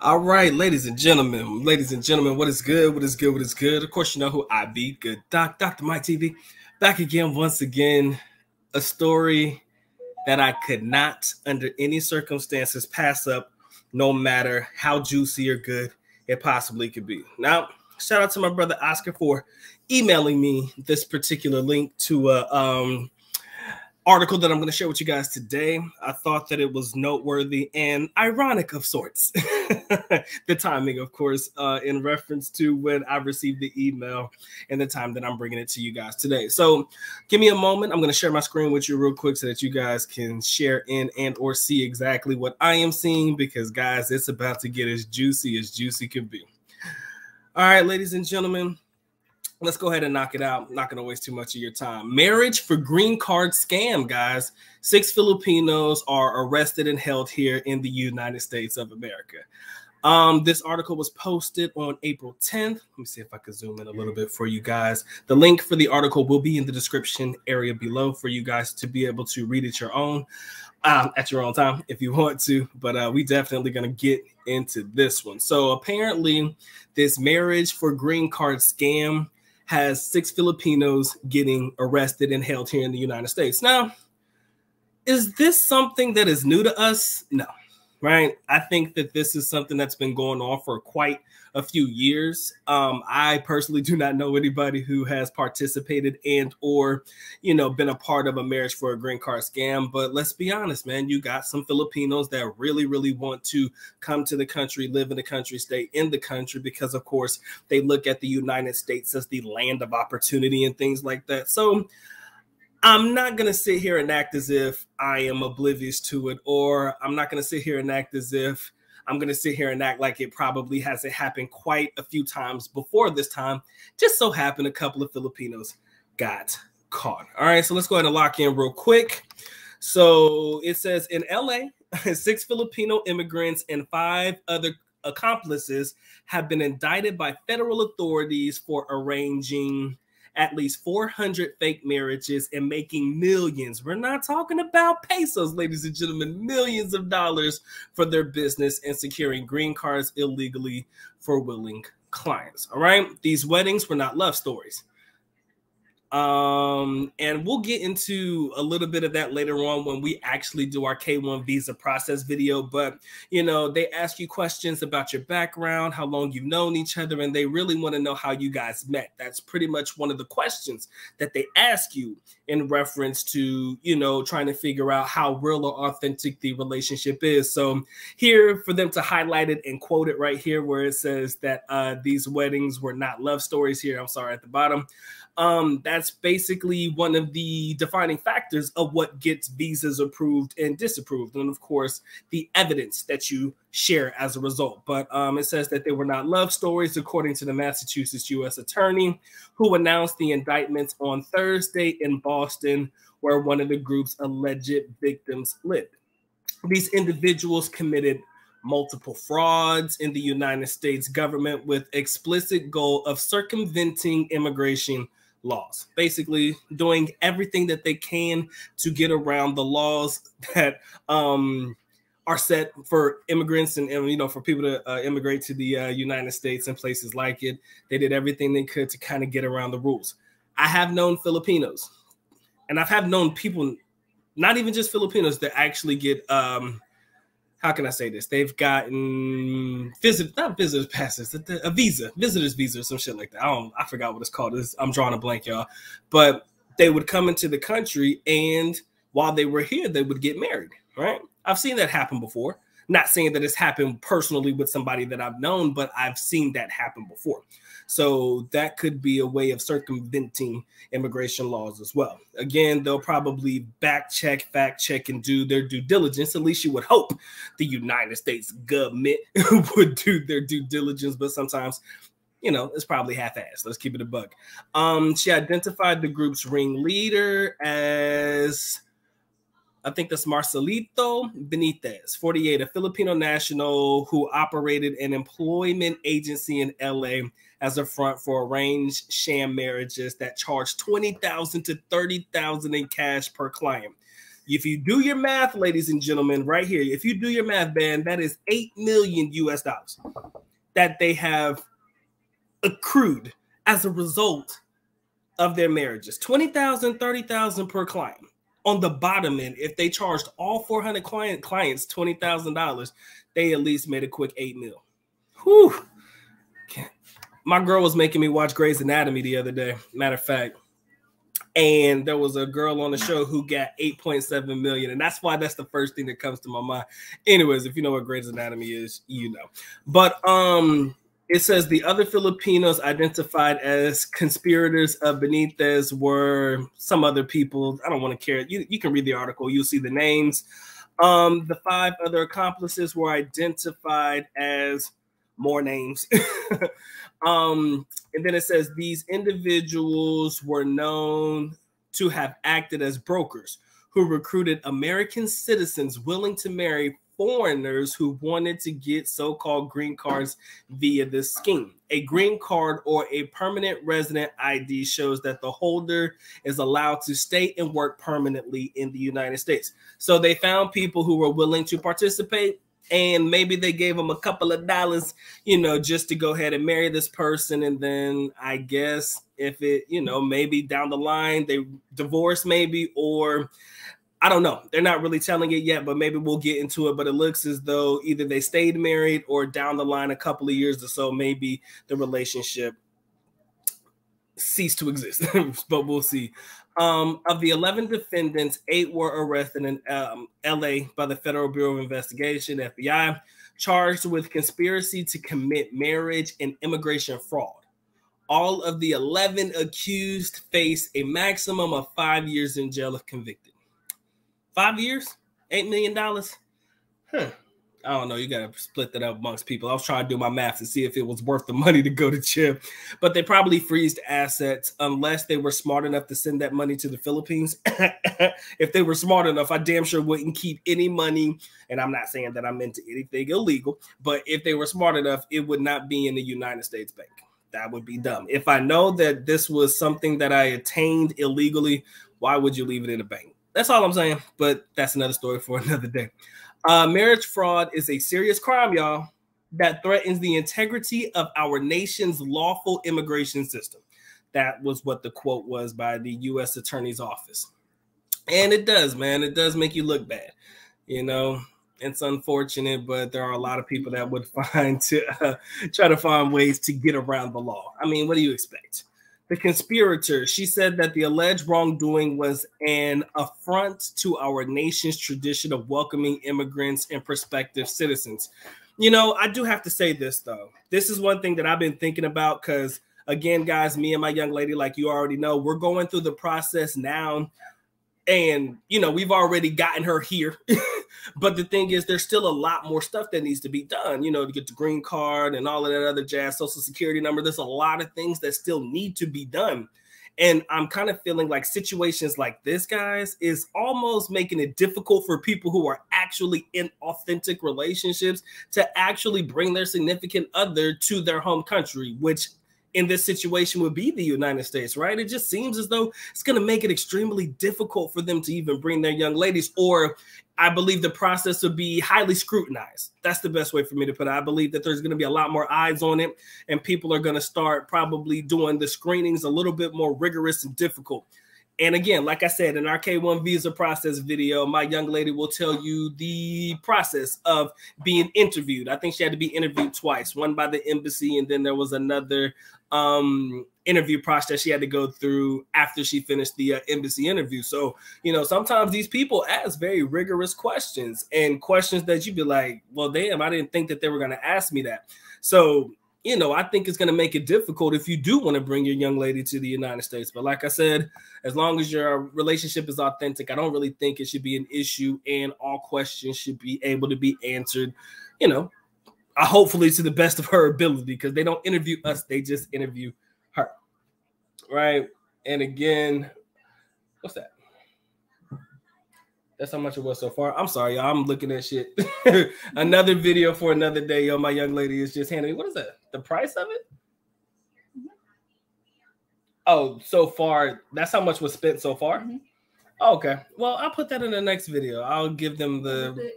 All right, ladies and gentlemen, what is good? What is good? What is good? Of course, you know who I be. Good Doc, Dr. Mike TV, back again once again. A story that I could not, under any circumstances, pass up, no matter how juicy or good it possibly could be. Now, shout out to my brother Oscar for emailing me this particular link to a article that I'm going to share with you guys today. I thought that it was noteworthy and ironic of sorts. The timing, of course, in reference to when I received the email and the time that I'm bringing it to you guys today. So give me a moment. I'm going to share my screen with you real quick so that you guys can share in and or see exactly what I am seeing, because guys, it's about to get as juicy can be. All right, ladies and gentlemen, let's go ahead and knock it out. I'm not going to waste too much of your time. Marriage for green card scam, guys. 6 Filipinos are arrested and held here in the United States of America. This article was posted on April 10th. Let me see if I can zoom in a little bit for you guys. The link for the article will be in the description area below for you guys to be able to read it your own, at your own time if you want to. But we definitely going to get into this one. So apparently this marriage for green card scam has 6 Filipinos getting arrested and held here in the United States. Now, is this something that is new to us? No, right? I think that this is something that's been going on for quite a few years. I personally do not know anybody who has participated and or, you know, been a part of a marriage for a green card scam. But let's be honest, man, you got some Filipinos that really, really want to come to the country, live in the country, stay in the country, because, of course, they look at the United States as the land of opportunity and things like that. So I'm not going to sit here and act as if I am oblivious to it, or I'm not going to sit here and act as if I'm going to sit here and act like it probably hasn't happened quite a few times before this time. Just so happened a couple of Filipinos got caught. All right, so let's go ahead and lock in real quick. So it says in LA, 6 Filipino immigrants and 5 other accomplices have been indicted by federal authorities for arranging at least 400 fake marriages and making millions. We're not talking about pesos, ladies and gentlemen, millions of dollars for their business, and securing green cards illegally for willing clients. All right. These weddings were not love stories. And we'll get into a little bit of that later on when we actually do our K-1 visa process video. But, you know, they ask you questions about your background, how long you've known each other, and they really want to know how you guys met. That's pretty much one of the questions that they ask you in reference to, you know, trying to figure out how real or authentic the relationship is. So here for them to highlight it and quote it right here where it says that these weddings were not love stories here. I'm sorry, at the bottom. That's basically one of the defining factors of what gets visas approved and disapproved. And of course, the evidence that you share as a result. But it says that they were not love stories, according to the Massachusetts U.S. attorney, who announced the indictments on Thursday in Boston, where one of the group's alleged victims lived. These individuals committed multiple frauds in the United States government with explicit goal of circumventing immigration laws, basically doing everything that they can to get around the laws that are set for immigrants and, you know, for people to immigrate to the United States and places like it. They did everything they could to kind of get around the rules. I have known Filipinos, and I have known people, not even just Filipinos, that actually get, how can I say this? They've gotten visitor's visa, or some shit like that. I forgot what it's called. I'm drawing a blank, y'all. But they would come into the country, and while they were here, they would get married, right? I've seen that happen before. Not saying that it's happened personally with somebody that I've known, but I've seen that happen before. So that could be a way of circumventing immigration laws as well. Again, they'll probably back check, fact check, and do their due diligence. At least you would hope the United States government would do their due diligence, but sometimes, you know, it's probably half-assed. Let's keep it a buck. She identified the group's ringleader as, I think that's Marcialito Benitez, 48, a Filipino national who operated an employment agency in LA as a front for arranged sham marriages that charged $20,000 to $30,000 in cash per client. If you do your math, ladies and gentlemen, right here, if you do your math, Ben, that is $8 million that they have accrued as a result of their marriages. 20,000, 30,000 per client. On the bottom end, if they charged all 400 clients $20,000, they at least made a quick $8 million. Whew. My girl was making me watch Grey's Anatomy the other day, matter of fact. And there was a girl on the show who got 8.7 million. And that's why that's the first thing that comes to my mind. Anyways, if you know what Grey's Anatomy is, you know. But it says the other Filipinos identified as conspirators of Benitez were some other people. I don't want to care. You can read the article. You'll see the names. The five other accomplices were identified as more names. And then it says these individuals were known to have acted as brokers who recruited American citizens willing to marry foreigners who wanted to get so-called green cards via this scheme. A green card or a permanent resident ID shows that the holder is allowed to stay and work permanently in the United States. So they found people who were willing to participate. And maybe they gave them a couple of dollars, you know, just to go ahead and marry this person. And then I guess if it, you know, maybe down the line they divorce maybe, or I don't know. They're not really telling it yet, but maybe we'll get into it. But it looks as though either they stayed married or down the line a couple of years or so, maybe the relationship ceased to exist. But we'll see. Of the 11 defendants, 8 were arrested in L.A. by the Federal Bureau of Investigation, FBI, charged with conspiracy to commit marriage and immigration fraud. All of the 11 accused face a maximum of 5 years in jail if convicted. 5 years? $8 million? Huh. I don't know. You got to split that up amongst people. I was trying to do my math to see if it was worth the money to go to jail, but they probably freezed assets unless they were smart enough to send that money to the Philippines. If they were smart enough, I damn sure wouldn't keep any money. And I'm not saying that I'm into anything illegal, but if they were smart enough, it would not be in the United States bank. That would be dumb. If I know that this was something that I attained illegally, why would you leave it in a bank? That's all I'm saying, but that's another story for another day. Marriage fraud is a serious crime, y'all, that threatens the integrity of our nation's lawful immigration system. That was what the quote was by the U.S. Attorney's Office. And it does, man. It does make you look bad. You know, it's unfortunate, but there are a lot of people that would find try to find ways to get around the law. I mean, what do you expect? The conspirator, she said that the alleged wrongdoing was an affront to our nation's tradition of welcoming immigrants and prospective citizens. You know, I do have to say this, though. This is one thing that I've been thinking about because, again, guys, me and my young lady, like you already know, we're going through the process now. And, you know, we've already gotten her here. But the thing is, there's still a lot more stuff that needs to be done, you know, to get the green card and all of that other jazz, social security number. There's a lot of things that still need to be done. And I'm kind of feeling like situations like this, guys, is almost making it difficult for people who are actually in authentic relationships to actually bring their significant other to their home country, which in this situation would be the United States, right? It just seems as though it's going to make it extremely difficult for them to even bring their young ladies, or I believe the process would be highly scrutinized. That's the best way for me to put it. I believe that there's going to be a lot more eyes on it, and people are going to start probably doing the screenings a little bit more rigorous and difficult. And again, like I said, in our K-1 visa process video, my young lady will tell you the process of being interviewed. I think she had to be interviewed twice, one by the embassy, and then there was another interview process she had to go through after she finished the embassy interview. So, you know, sometimes these people ask very rigorous questions and questions that you'd be like, well, damn, I didn't think that they were going to ask me that. So, you know, I think it's going to make it difficult if you do want to bring your young lady to the United States. But like I said, as long as your relationship is authentic, I don't really think it should be an issue, and all questions should be able to be answered, you know, hopefully to the best of her ability, because they don't interview us. They just interview her. Right. And again, what's that? That's how much it was so far. I'm sorry, y'all. I'm looking at shit. Another video for another day. Yo, my young lady is just handing me. What is that? The price of it? Oh, so far. That's how much was spent so far? Okay. Well, I'll put that in the next video. I'll give them the.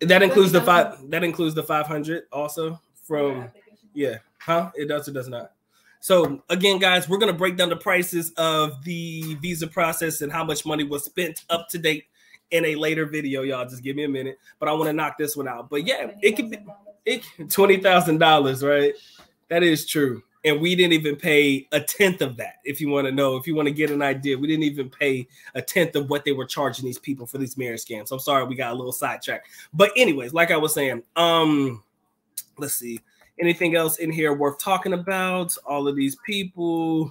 That includes the five. That includes the 500 also from. Yeah. Huh? It does. It does not. So again, guys, we're gonna break down the prices of the visa process and how much money was spent up to date in a later video, y'all. Just give me a minute, but I want to knock this one out. But yeah, it could be $20,000, right? That is true. And we didn't even pay a tenth of that. If you want to know, if you want to get an idea, we didn't even pay a tenth of what they were charging these people for these marriage scams. I'm sorry, we got a little sidetracked. But anyways, like I was saying, let's see. Anything else in here worth talking about? All of these people.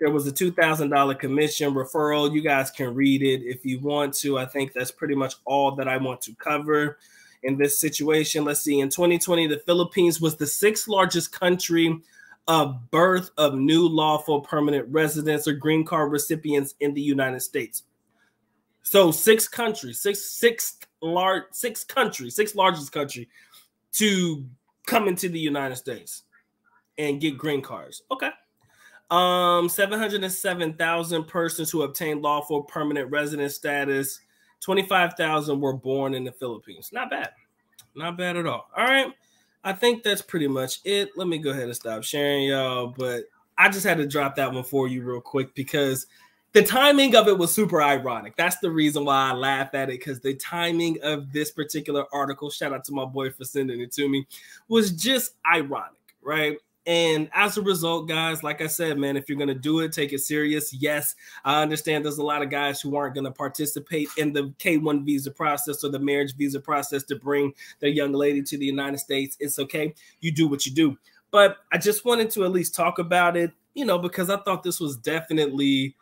There was a $2,000 commission referral. You guys can read it if you want to. I think that's pretty much all that I want to cover in this situation. Let's see. In 2020, the Philippines was the 6th largest country of birth of new lawful permanent residents or green card recipients in the United States. So sixth largest country to come into the United States and get green cards. Okay. 707,000 persons who obtained lawful permanent resident status. 25,000 were born in the Philippines. Not bad. Not bad at all. All right. I think that's pretty much it. Let me go ahead and stop sharing, y'all. But I just had to drop that one for you real quick because the timing of it was super ironic. That's the reason why I laugh at it, because the timing of this particular article, shout out to my boy for sending it to me, was just ironic, right? And as a result, guys, like I said, man, if you're going to do it, take it serious. Yes, I understand there's a lot of guys who aren't going to participate in the K-1 visa process or the marriage visa process to bring their young lady to the United States. It's okay. You do what you do. But I just wanted to at least talk about it, you know, because I thought this was definitely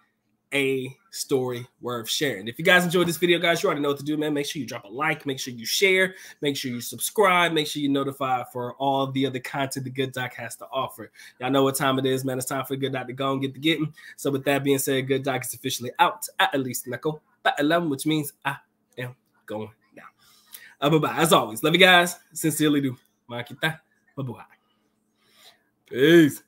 a story worth sharing. If you guys enjoyed this video, guys, you already know what to do, man. Make sure you drop a like, make sure you share, make sure you subscribe, make sure you notify for all the other content the Good Doc has to offer. Y'all know what time it is, man. It's time for the Good Doc to go and get the getting. So with that being said, Good Doc is officially out. I at least Neko by 11, which means I am going down. Bye-bye. As always, love you guys. Sincerely do. Makita. Bye-bye. Peace.